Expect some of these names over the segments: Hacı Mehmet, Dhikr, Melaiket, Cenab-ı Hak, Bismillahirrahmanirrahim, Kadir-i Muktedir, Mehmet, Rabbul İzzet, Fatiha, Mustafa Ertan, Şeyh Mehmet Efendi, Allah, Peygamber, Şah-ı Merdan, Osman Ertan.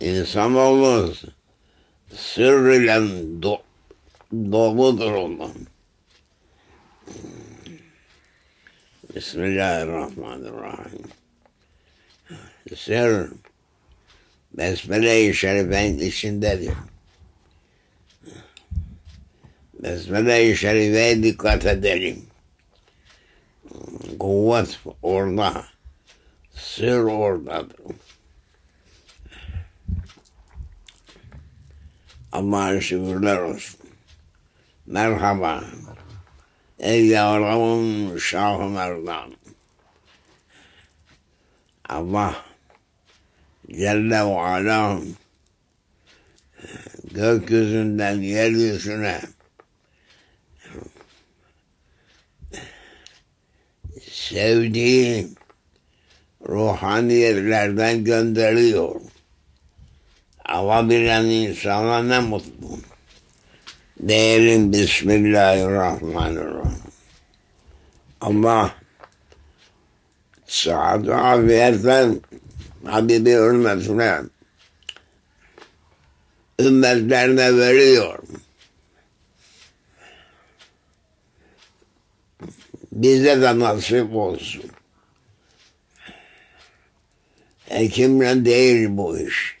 İnsanoğlu sürrülen doğudur ondan. Bismillahirrahmanirrahim. Sır Besmele-i Şerife'nin içindedir. Besmele-i Şerife'ye dikkat edelim. Kuvvet orada, sır oradadır. Allah'a şükürler olsun. Merhaba. Ey yavrum Şah-ı Merdan. Allah Celle ve Ala gökyüzünden yeryüzüne sevdiği ruhaniyetlerden gönderiyor. Alabilen insana ne mutlu. Diyelim Bismillahirrahmanirrahim. Allah sıhhat-ı afiyetten Habibi hürmetine ümmetlerine veriyor. Bize de nasip olsun. Hekimle değil bu iş.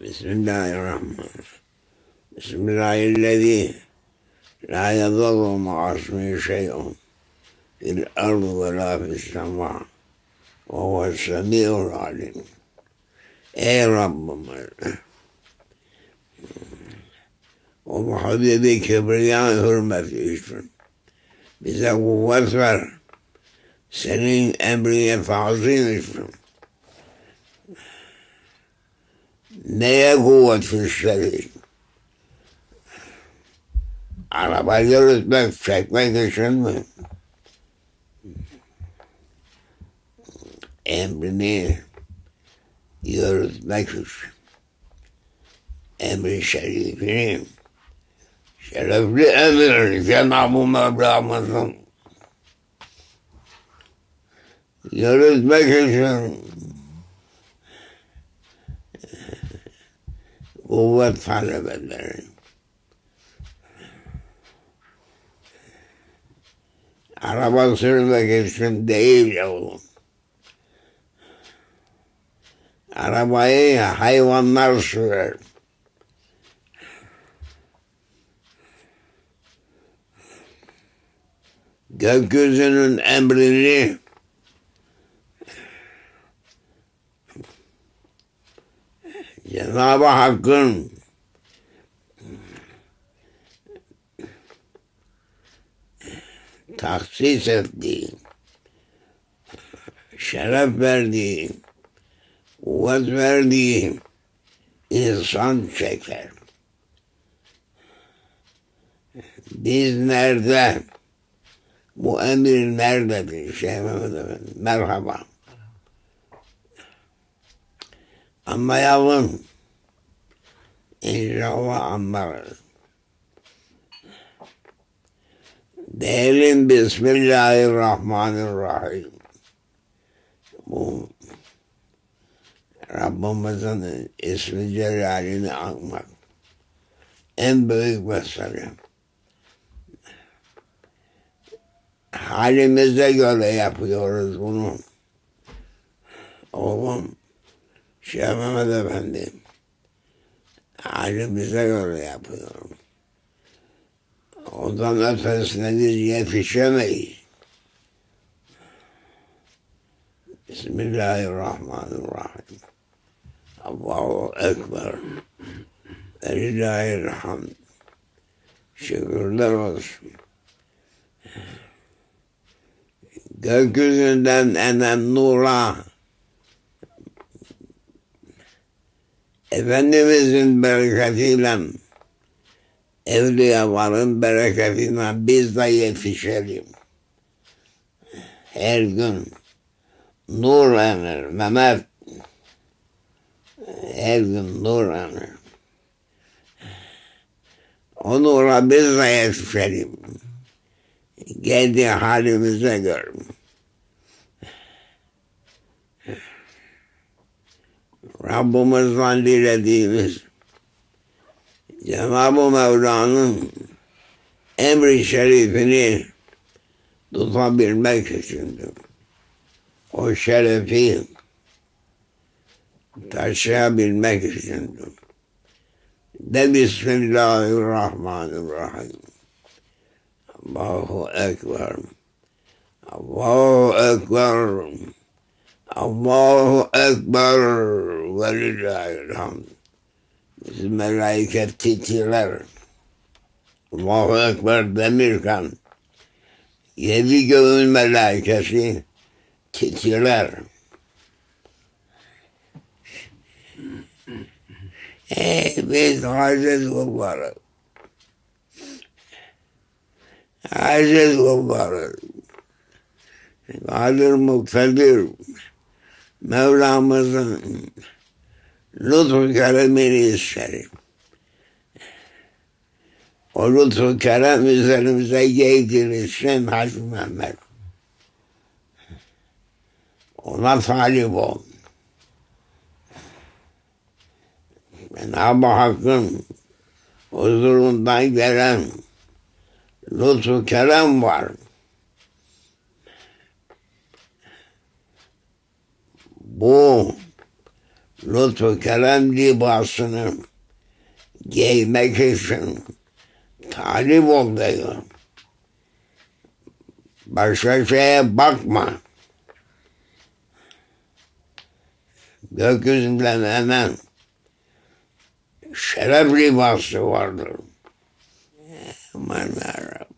Bismillahirrahmanirrahim. Bismillahirrahmanirrahim. La yadurru ma'asmi şey'un fil ardı ve la fissemâ. Ve huve semî'ul alim. Ey Rabbim! O Habibi Kibriya hürmeti için bize kuvvet ver. Senin emrine fazil için. Neye kuvvet gösterir? Araba yürütmek, çekmek için mi? Emrini yürütmek için. Emri şerifini, şerefli emir Cenab-ı Mevlamızın yürütmek için kuvvet talep ederim. Araba sürmek için değil yavrum. Arabayı hayvanlar sürer. Gökyüzünün emrini Cenab-ı Hakk'ın taksis ettiği, şeref verdiği, kuvvet verdiği insan çeker. Biz nerede? Bu emir nerededir? Şeyh Mehmet Efendi, merhaba. Ama yavrum, inşallah anlarız. Diyelim Bismillahirrahmanirrahim. Bu Rabbimizin ismi celalini anmak en büyük mesele. Halimize göre yapıyoruz bunu. Oğlum, Şeyh Mehmet Efendi, halimize göre yapıyorum. Ondan ötesine biz yetişemeyiz. Bismillahirrahmanirrahim. Allahu Ekber. Elillahirrahmanirrahim. şükürler olsun. Gökyüzünden enen nura, Efendimizin bereketiyle, evliyaların bereketiyle biz de yetişelim. Her gün nur ener, Mehmet. Her gün nur ener. O nura biz de yetişelim. Kendi halimize göre. Rabbimizden dilediğimiz Cenab-ı Mevla'nın emri şerifini tutabilmek içindir. O şerefi taşıyabilmek içindir. De Bismillahirrahmanirrahim. Allahu Ekber. Allahu Ekber. Allahu Ekber ve lillahi'l-hamd. Bizim Melaiket titrer. Allahu Ekber demirken, 7 göğün melaikesi titrer. Biz aciz kullarız. Aciz kullarız. Kadir-i Muktedir. Mevlamızın lütfu keremini isterim. O lütfu kerem üzerimize giydirilsin Hacı Mehmet. Ona talip ol. Cenab-ı Hakk'ın huzurundan gelen lütfu kerem var. Bu lütfu kerem libasını giymek için talip ol diyor. Başka şeye bakma. Gökyüzünden hemen şeref libası vardır. Aman yarabbim.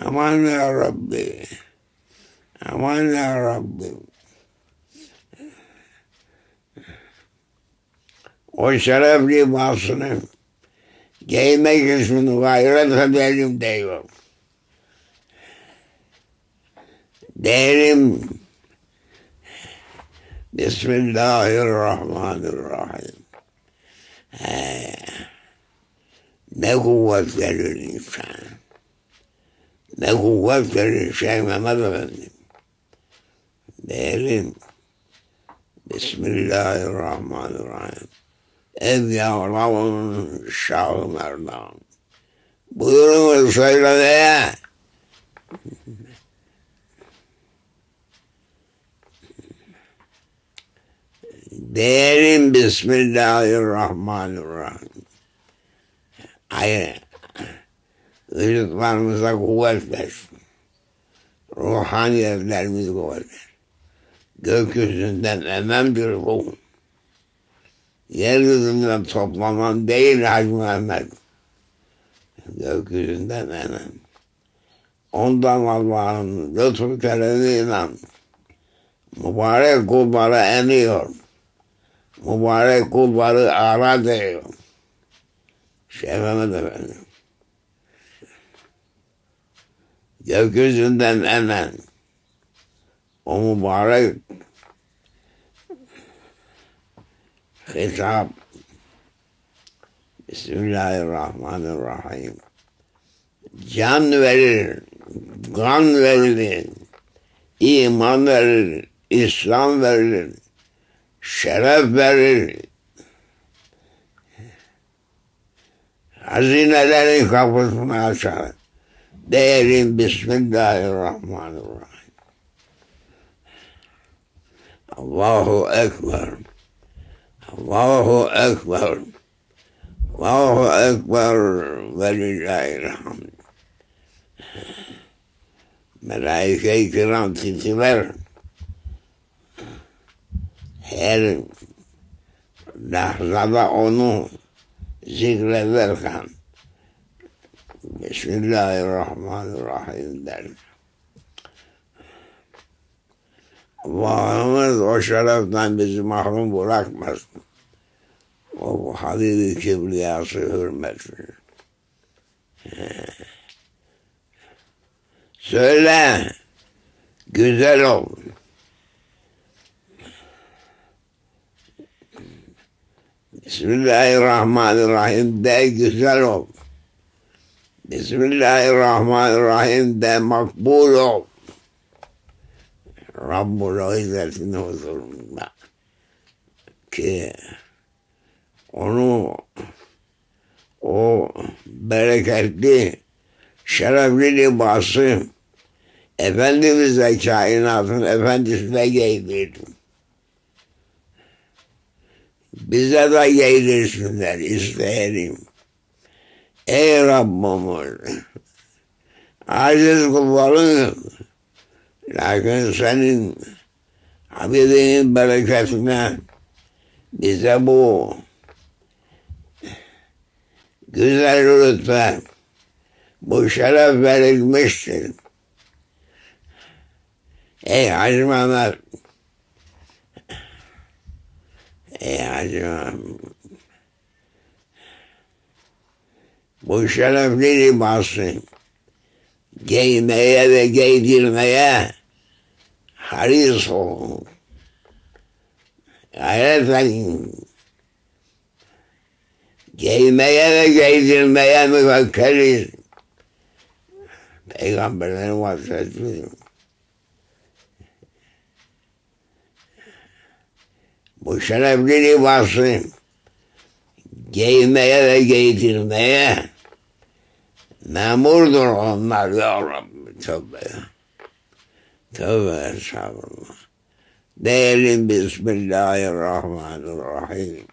Aman yarabbim. Aman yarabbim. O şeref libasını giymek için gayret edelim diyor. Derim Bismillahirrahmanirrahim. Ne kuvvet verir insan. Ne kuvvet verir Şeyh Mehmet Efendi. Derim Bismillahirrahmanirrahim. Ev yavrum Şah-ı Merdan. Buyurun söylemeye. Derim Bismillahirrahmanirrahim. Hayır. Vücutlarımıza kuvvet versin. Ruhani evlerimiz kuvvet versin. Gökyüzünden emen bir ruh. Yeryüzünden toplanan değil Hacı Mehmet. Gökyüzünden enem. Ondan Allah'ın lütfu keremiyle mübarek kulları eniyor. Mübarek kulları ara diyor. Şeyh Mehmet Efendi. Gökyüzünden enen o mübarek hitap. Bismillahirrahmanirrahim. Can verir, kan verilir, iman verir, İslam verilir, şeref verir. Hazinelerin kapısını açar. Derim Bismillahirrahmanirrahim. Allahu Ekber. Allahu Ekber. Allahu Ekber ve lillahi'l-hamd. Melaike-i kiram titrer. Her lahzada onu zikrederken Bismillahirrahmanirrahim der. Allah'ımız o şereften bizi mahrum bırakmasın. O Habibi Kibriyası hürmetini. Söyle, güzel ol. Bismillahirrahmanirrahim de, güzel ol. Bismillahirrahmanirrahim de, makbul ol. Rabbul İzzet'in huzurunda ki onu o bereketli, şerefli libası Efendimiz'e, kainatın efendisine giydirdim. Bize de giydirsinler isteyelim. Ey Rabbimiz, aciz kullarınız, lakin senin Habibinin bereketine bize bu güzel lütfen, bu şeref verilmiştir. Ey Hacı Mehmet, ey Hacı Mehmet, bu şerefli libası giymeye ve giydirmeye haris olun. Gayret edin. Giymeye ve giydirmeye müvekkeliz. Peygamberlerin vasiyetidir. Bu şerefli libası giymeye ve giydirmeye memurdur onlar ya Rabbi. Tövbe. Tövbe estağfurullah. Diyelim Bismillahirrahmanirrahim.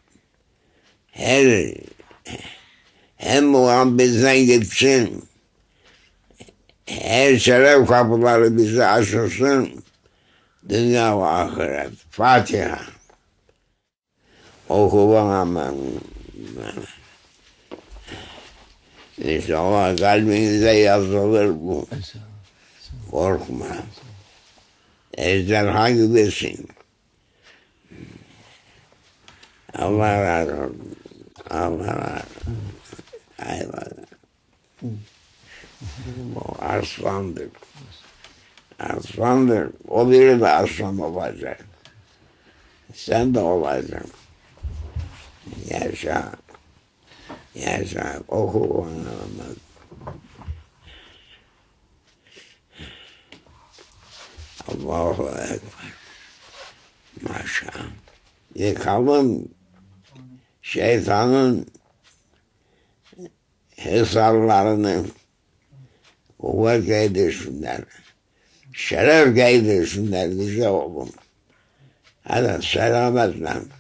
Hem bu an bizden gitsin. Her şeref kapıları bize açılsın. Dünya ve ahiret. Fatiha. Oku bana Mehmet. İnşallah kalbinize yazılır bu. Korkma. Ejderha gibisin. Allah razı olsun. Allah razı olsun. Eyvallah. Bu aslandır. Aslandır. O biri de aslan olacak. Sen de olacaksın. Yaşa. Yaşa. Oku anlamaz. Allahu Ekber. Maşallah. Yıkalım şeytanın hesarlarını kuvvet giydirsinler. Şeref giydirsinler bize oğlum. Hadi selametle.